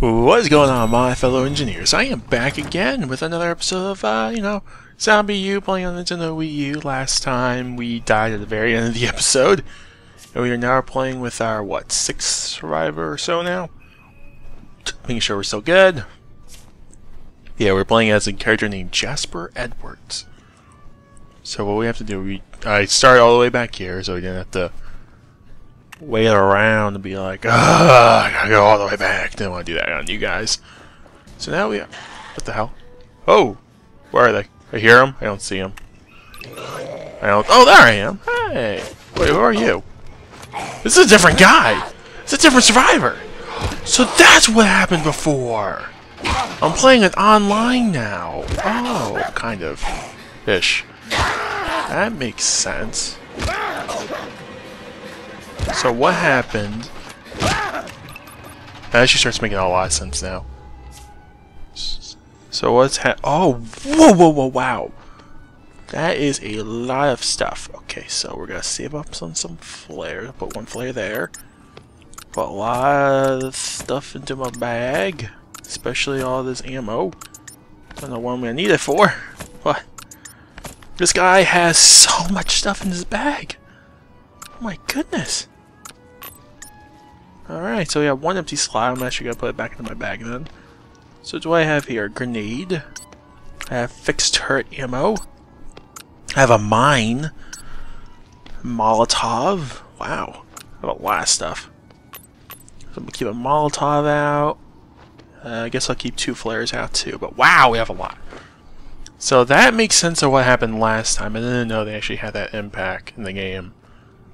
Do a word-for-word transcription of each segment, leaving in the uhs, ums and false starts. What is going on, my fellow engineers? I am back again with another episode of, uh, you know, Zombie U playing on Nintendo Wii U. Last time we died at the very end of the episode, and we are now playing with our, what, sixth survivor or so now? Making sure we're still good. Yeah, we're playing as a character named Jaesper Edwards. So what we have to do, we I started all the way back here, so we didn't have to wait around and be like, ah, I gotta go all the way back. Didn't want to do that on you guys. So now we have, what the hell? Oh, where are they? I hear them. I don't see them. I don't. Oh, there I am. Hey, wait, who are you? This is a different guy. It's a different survivor. So that's what happened before. I'm playing it online now. Oh, kind of, ish. That makes sense. So what happened? That actually starts making a lot of sense now. So what's ha- oh, whoa, whoa, whoa, wow. That is a lot of stuff. Okay, so we're gonna save up some, some flares. Put one flare there. Put a lot of stuff into my bag. Especially all this ammo. I don't know what I'm gonna need it for. What? This guy has so much stuff in his bag. Oh my goodness. Alright, so we have one empty slot. I'm actually going to put it back into my bag then. So what do I have here? Grenade. I have fixed turret ammo. I have a mine. Molotov. Wow. I have a lot of stuff. So I'm going to keep a Molotov out. Uh, I guess I'll keep two flares out too. But wow, we have a lot. So that makes sense of what happened last time. I didn't know they actually had that impact in the game.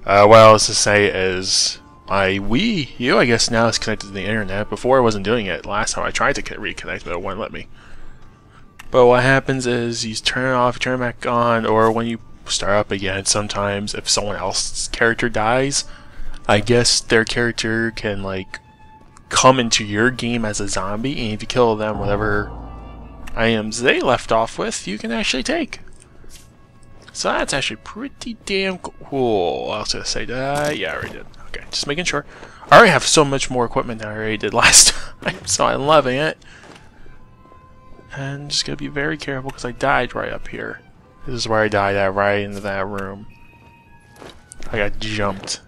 Uh, what I was to say is, my Wii U, I guess, now is connected to the internet. Before I wasn't doing it. Last time I tried to reconnect, but it wouldn't let me. But what happens is, you turn it off, you turn it back on, or when you start up again, sometimes if someone else's character dies, I guess their character can, like, come into your game as a zombie, and if you kill them, whatever items they left off with, you can actually take. So that's actually pretty damn cool. I was going to say that. Uh, yeah, I already did. Okay, just making sure. I already have so much more equipment than I already did last time, so I'm loving it. And just going to be very careful because I died right up here. This is where I died at, right into that room. I got jumped.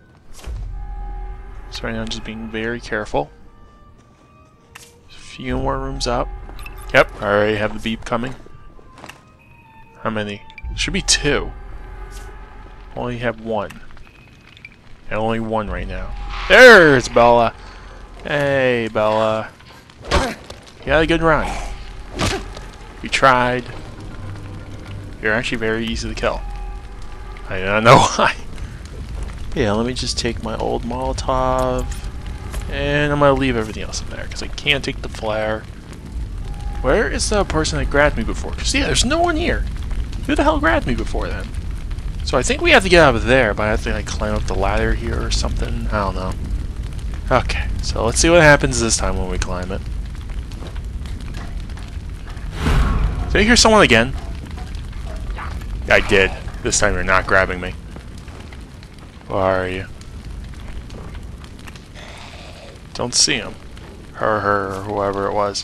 So right now I'm just being very careful. A few more rooms up. Yep, I already have the beep coming. How many? Should be two. Only have one. And only one right now. There's Bella. Hey, Bella. You had a good run. You tried. You're actually very easy to kill. I don't know why. Yeah, let me just take my old Molotov. And I'm going to leave everything else in there. Because I can't take the flare. Where is the person that grabbed me before? Because, yeah, there's no one here. Who the hell grabbed me before then? So I think we have to get out of there, but I have to like climb up the ladder here or something. I don't know. Okay, so let's see what happens this time when we climb it. Did I hear someone again? I did. This time you're not grabbing me. Where are you? Don't see him. Her, her, or whoever it was.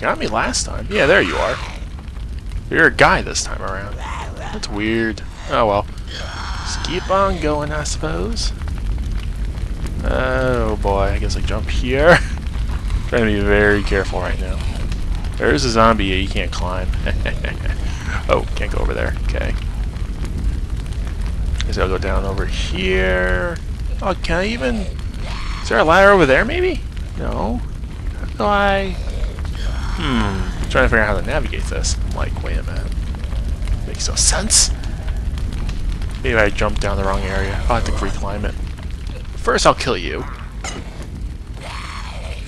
Got me last time. Yeah, there you are. You're a guy this time around. That's weird. Oh well. Just keep on going, I suppose. Oh boy, I guess I jump here. Trying to be very careful right now. There's a zombie you can't climb. Oh, can't go over there. Okay. Guess I'll go down over here. Oh, can I even... Is there a ladder over there, maybe? No. How do I... Hmm. Trying to figure out how to navigate this. I'm like, wait a minute. Makes no sense. Maybe I jumped down the wrong area. I'll have to reclimb it. First, I'll kill you.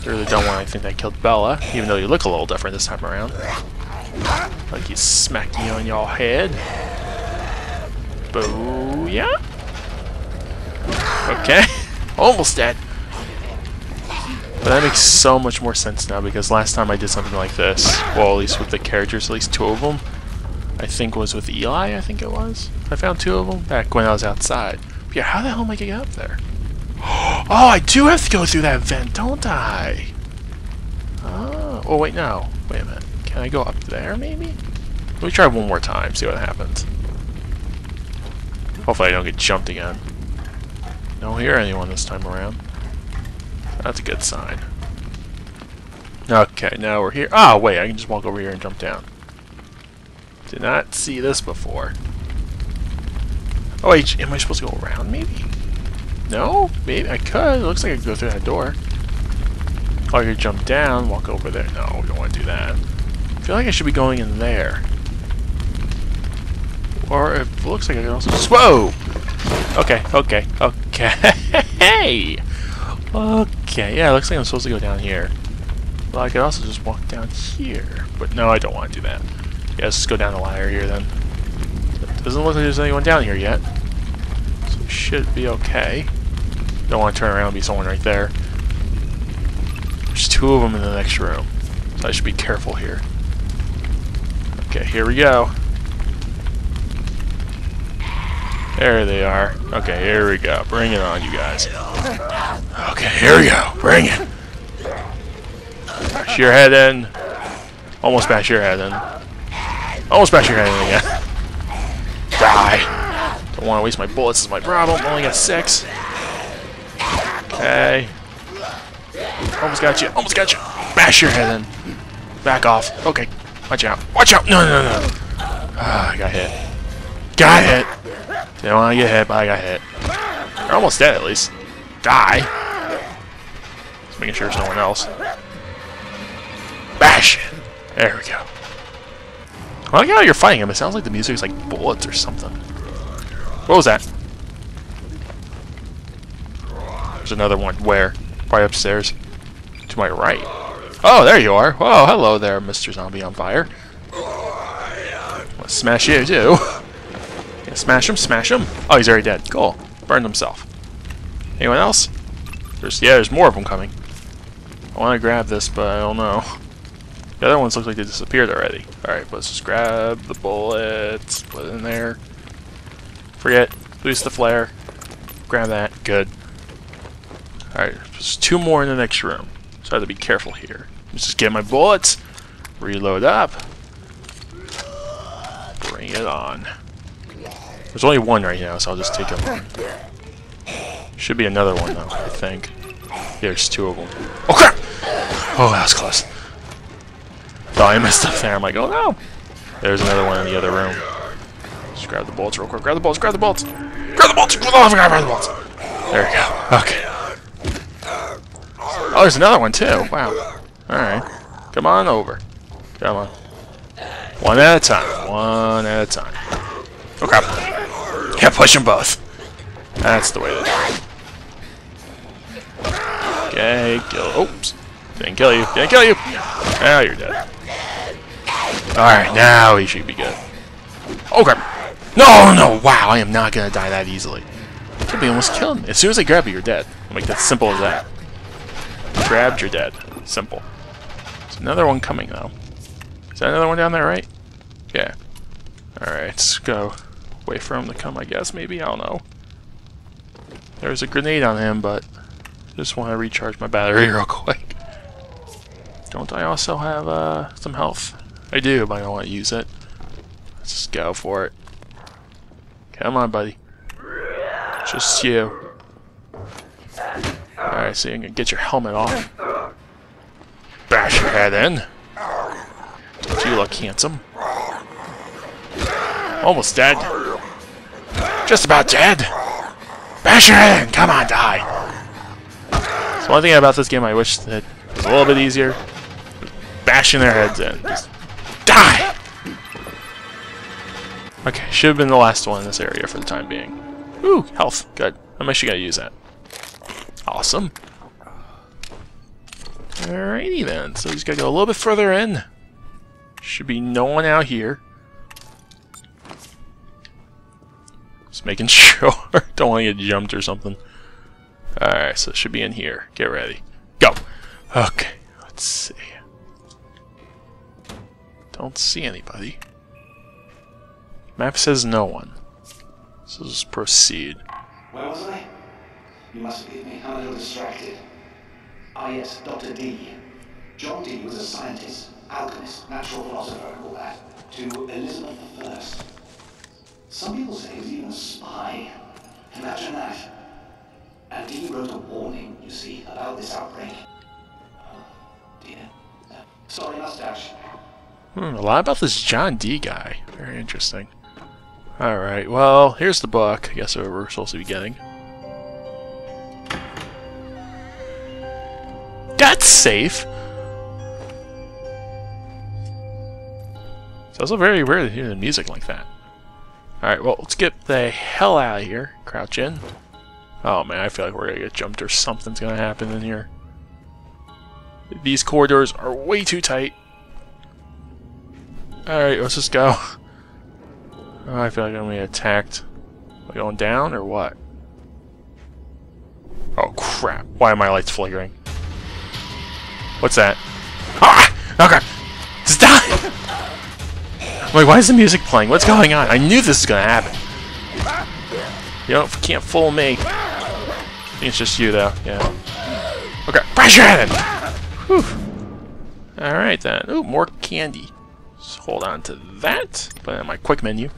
You're the dumb one I think that killed Bella, even though you look a little different this time around. Like he's smacking you on your head. Booyah! Okay. Almost dead. But that makes so much more sense now, because last time I did something like this, well, at least with the characters, at least two of them, I think was with Eli, I think it was. I found two of them back when I was outside. But yeah, how the hell am I going to get up there? Oh, I do have to go through that vent, don't I? Oh, oh wait, no. Wait a minute. Can I go up there, maybe? Let me try one more time, see what happens. Hopefully I don't get jumped again. Don't hear anyone this time around. That's a good sign. Okay, now we're here. Oh, wait, I can just walk over here and jump down. Did not see this before. Oh, wait, am I supposed to go around, maybe? No? Maybe I could. It looks like I could go through that door. Oh, I could jump down, walk over there. No, we don't want to do that. I feel like I should be going in there. Or it looks like I can also... Whoa! Okay, okay, okay. Hey! Okay, yeah, it looks like I'm supposed to go down here. Well, I could also just walk down here. But no, I don't want to do that. Yeah, let's just go down the ladder here, then. It doesn't look like there's anyone down here yet. So it should be okay. Don't want to turn around and be someone right there. There's two of them in the next room. So I should be careful here. Okay, here we go. There they are. Okay, here we go. Bring it on, you guys. Okay, here we go. Bring it. Bash your head in. Almost bash your head in. Almost bash your head in again. Die. Don't want to waste my bullets. This is my problem. Only got six. Okay. Almost got you. Almost got you. Bash your head in. Back off. Okay. Watch out. Watch out. No, no, no. Ah, I got hit. Got hit. Didn't want to get hit, but I got hit. They're almost dead, at least. Die! Just making sure there's no one else. Bash! There we go. I like how you're fighting him. It sounds like the music's like bullets or something. What was that? There's another one. Where? Right upstairs. To my right. Oh, there you are. Whoa, hello there, Mister Zombie on Fire. Let's smash you, too. Smash him, smash him. Oh, he's already dead. Cool. Burned himself. Anyone else? There's, yeah, there's more of them coming. I want to grab this, but I don't know. The other ones look like they disappeared already. Alright, let's just grab the bullets, put it in there. Forget. Loose the flare. Grab that. Good. Alright, there's two more in the next room. So I have to be careful here. Let's just get my bullets. Reload up. Bring it on. There's only one right now, so I'll just take him. Should be another one, though, I think. Yeah, there's two of them. Oh, crap! Oh, that was close. Thought I messed up there. I'm like, oh, no! There's another one in the other room. Just grab the bolts real quick. Grab the bolts, grab the bolts! Grab the bolts! Oh, grab the bolts! There we go. Okay. Oh, there's another one, too. Wow. Alright. Come on over. Come on. One at a time. One at a time. Oh, crap. Yeah, push them both. That's the way to do it. Okay, kill. Oops. Didn't kill you. Didn't kill you. Now you're dead. Alright, now he should be good. Oh, crap. No, no, wow. I am not going to die that easily. Could be almost killed me. As soon as I grab you, you're dead. I'm like, that's simple as that. Grabbed, you're dead. Simple. There's another one coming, though. Is that another one down there, right? Yeah. Alright, let's go. Wait for him to come, I guess, maybe? I don't know. There's a grenade on him, but just want to recharge my battery real quick. Don't I also have uh, some health? I do, but I don't want to use it. Let's just go for it. Come on, buddy. Just you. Alright, so you can get your helmet off. Bash your head in. Don't you look handsome? Almost dead. Just about dead. Bash your head in! Come on, die! So one thing about this game I wish that was a little bit easier. Bashing their heads in. Just die! Okay, should have been the last one in this area for the time being. Ooh, health. Good. I'm actually gonna use that. Awesome. Alrighty then. So we just gotta go a little bit further in. Should be no one out here. Just making sure. Don't want to get jumped or something. Alright, so it should be in here. Get ready. Go! Okay, let's see. Don't see anybody. Map says no one. So just proceed. Where was I? You must forgive me, I'm a little distracted. Ah yes, Doctor D. John D was a scientist, alchemist, natural philosopher and all that, to Elizabeth the First. Some people say he was even a spy. Imagine that. And D wrote a warning, you see, about this outbreak. Oh dear. Sorry, mustache. Hmm, a lot about this John D guy. Very interesting. Alright, well, here's the book. I guess that's what we're supposed to be getting. That's safe! It's also very rare to hear the music like that. Alright, well, let's get the hell out of here. Crouch in. Oh man, I feel like we're gonna get jumped or something's gonna happen in here. These corridors are way too tight. Alright, let's just go. Oh, I feel like I'm gonna be attacked. Am I going down or what? Oh crap, why are my lights flickering? What's that? Ah! Oh crap! Just die! Wait, why is the music playing? What's going on? I knew this was gonna happen. You don't, can't fool me. I think it's just you though, yeah. Okay, pressure at it! Alright then. Ooh, more candy. Just hold on to that. Put it on my quick menu.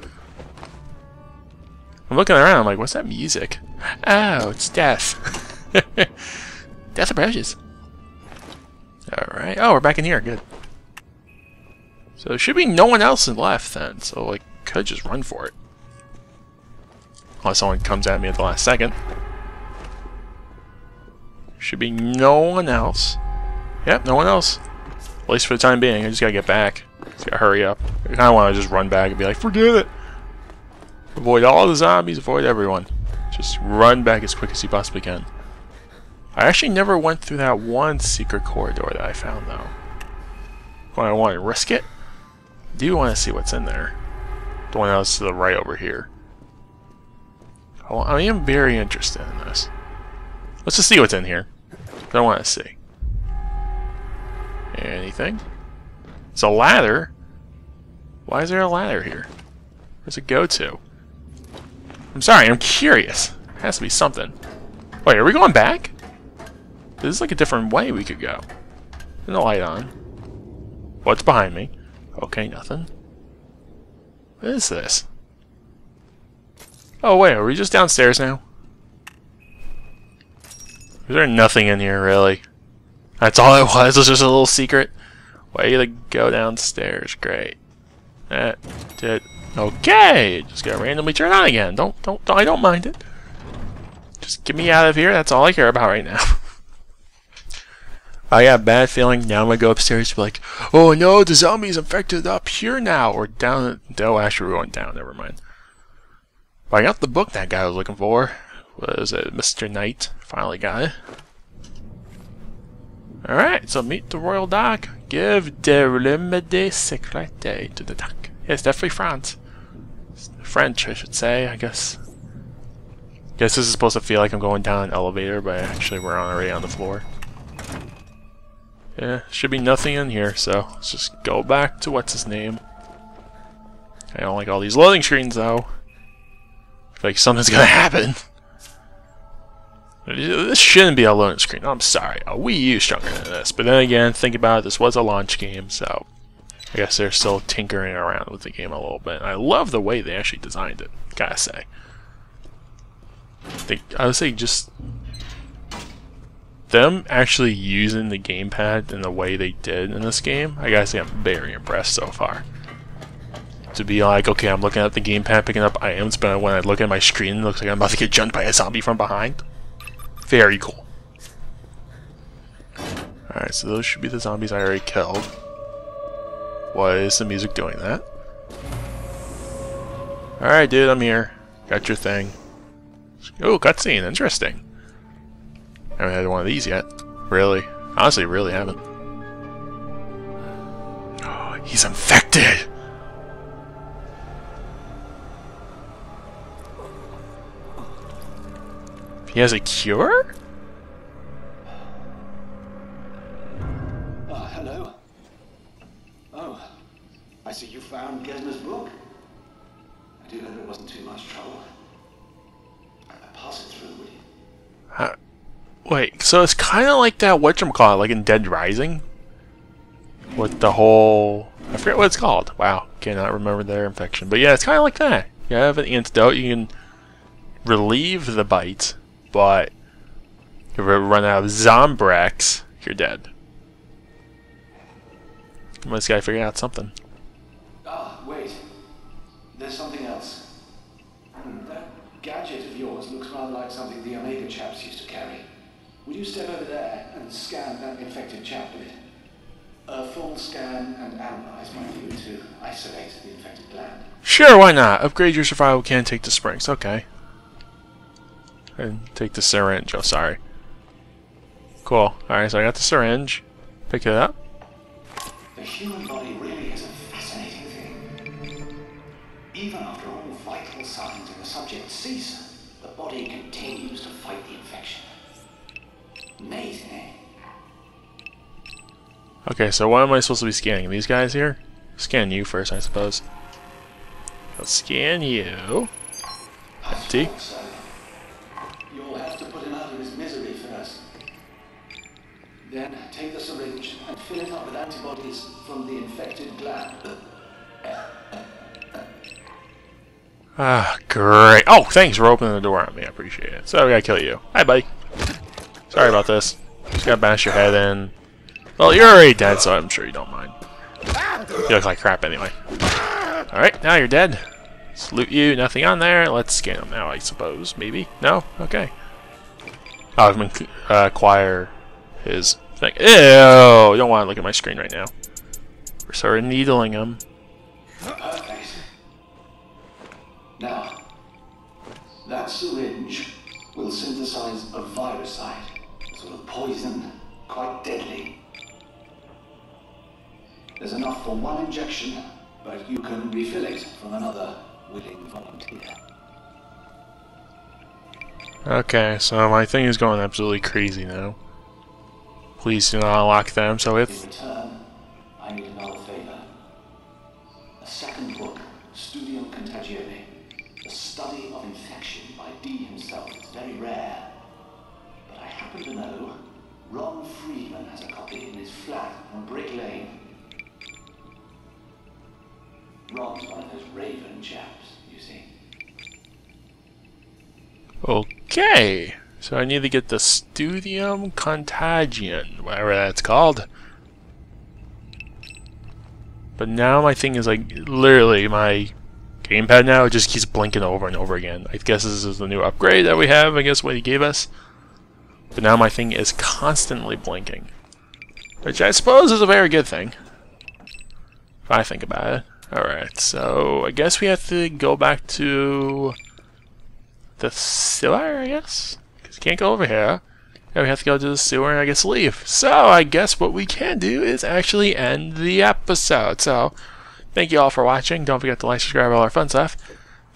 I'm looking around, I'm like, what's that music? Oh, it's death. Death approaches. Alright. Oh, we're back in here. Good. So there should be no one else left then, so like, could just run for it. Unless someone comes at me at the last second. Should be no one else. Yep, no one else. At least for the time being. I just gotta get back. Just gotta hurry up. I kinda wanna just run back and be like, forget it! Avoid all the zombies, avoid everyone. Just run back as quick as you possibly can. I actually never went through that one secret corridor that I found though. When I wanna risk it? I do wanna see what's in there. The one that was to the right over here. Oh, I am very interested in this. Let's just see what's in here. I want to see. Anything? It's a ladder? Why is there a ladder here? Where's it go to? I'm sorry, I'm curious. It has to be something. Wait, are we going back? This is like a different way we could go. Turn the light on. What's behind me? Okay, nothing. What is this? Oh wait, are we just downstairs now? Is there nothing in here, really? That's all it was, it was just a little secret? Way to go downstairs, great. That did... Okay! Just gotta randomly turn on again. Don't, don't, don't, I don't mind it. Just get me out of here, that's all I care about right now. I got a bad feeling, now I'm gonna go upstairs and be like, oh no, the zombies infected up here now! Or down... No, actually we went down, never mind. Well, I got the book that guy was looking for. Was it Mister Knight? Finally got it. Alright, so meet the Royal Doc. Give De Rimedi Secreti to the Doc. Yes, definitely France. French, I should say, I guess. Guess this is supposed to feel like I'm going down an elevator, but actually we're already on the floor. Yeah, should be nothing in here, so let's just go back to what's his name. I don't like all these loading screens though. Like something's gonna happen. This shouldn't be a loading screen. I'm sorry. A Wii U stronger than this. But then again, think about it. This was a launch game, so I guess they're still tinkering around with the game a little bit. I love the way they actually designed it. Gotta say. I think I would say just them actually using the gamepad in the way they did in this game. I gotta say, I'm very impressed so far. To be like, okay, I'm looking at the gamepad, picking up items, but when I look at my screen, it looks like I'm about to get jumped by a zombie from behind. Very cool. Alright, so those should be the zombies I already killed. Why is the music doing that? Alright, dude, I'm here. Got your thing. Oh, cutscene. Interesting. I haven't had one of these yet. Really. Honestly, really haven't. Oh, he's infected! He has a cure? Ah, hello. Oh, I see you found Gesner's book. I do hope it wasn't too much trouble. I pass it through, will you? Uh, wait, so it's kind of like that whatchamacallit, like in Dead Rising? With the whole... I forget what it's called. Wow, cannot remember their infection. But yeah, it's kind of like that. You have an antidote, you can relieve the bite, but if you run out of Zombrex, you're dead. I just gotta figure out something. Ah, uh, wait. There's something else. That gadget of yours looks rather like something the Omega chaps used to carry. Would you step over there and scan that infected chap with it? A full scan and analyze my view to isolate the infected gland. Sure, why not? Upgrade your survival can take the springs. Okay. And take the syringe. Oh, sorry. Cool. Alright, so I got the syringe. Pick it up. The human body really is a fascinating thing. Even after all vital signs in the subject cease, the body continues to fight the infection. Amazing, eh? Okay, so what am I supposed to be scanning? These guys here? Scan you first, I suppose. Let's scan you. Empty. So. You'll have to put him out of his misery first. Then take the syringe and fill it up with antibodies from the infected gland. Ah, great. Oh, thanks for opening the door on me. I appreciate it. So I gotta kill you. Hi, buddy. Sorry about this. Just gotta bash your head in. Well, you're already dead, so I'm sure you don't mind. You look like crap anyway. Alright, now you're dead. Salute you, nothing on there. Let's scan them now, I suppose. Maybe? No? Okay. Oh, I'm going to acquire his thing. Ew! You don't want to look at my screen right now. We're sort of needling him. Okay. Now, that syringe will synthesize a viricide, sort of poison, quite deadly. There's enough for one injection, but you can refill it from another willing volunteer. Okay, so my thing is going absolutely crazy now. Please do not unlock them, so if... In return, I need another favor. A second book, Studium Contagioe, the study of infection by D himself. It's very rare. But I happen to know Ron Freeman has a copy in his flat on Brick Lane. Ron's one of those raven chaps, you see. Okay, so I need to get the Studium Contagioe, whatever that's called. But now my thing is like, literally, my gamepad now it just keeps blinking over and over again. I guess this is the new upgrade that we have, I guess what he gave us. But now my thing is constantly blinking. Which I suppose is a very good thing. If I think about it. Alright, so I guess we have to go back to the sewer, I guess? Because you can't go over here. And we have to go to the sewer and I guess leave. So I guess what we can do is actually end the episode. So thank you all for watching. Don't forget to like, subscribe, all our fun stuff.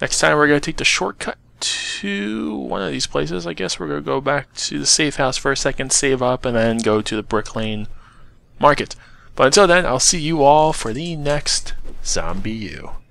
Next time we're going to take the shortcut to one of these places. I guess we're going to go back to the safe house for a second, save up, and then go to the Brick Lane market. But until then, I'll see you all for the next Zombie U.